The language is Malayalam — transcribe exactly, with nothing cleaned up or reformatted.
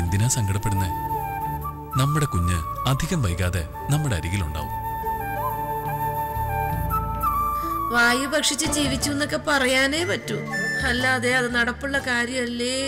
എന്തിനാ സങ്കടപ്പെടുന്നേ? നമ്മുടെ കുഞ്ഞ് അധികം വൈകാതെ നമ്മുടെ അരികിലുണ്ടാവും. വായു ഭക്ഷിച്ച് ജീവിച്ചു എന്നൊക്കെ പറയാനേ പറ്റൂ, അല്ലാതെ അത് നടപ്പുള്ള കാര്യല്ലേ.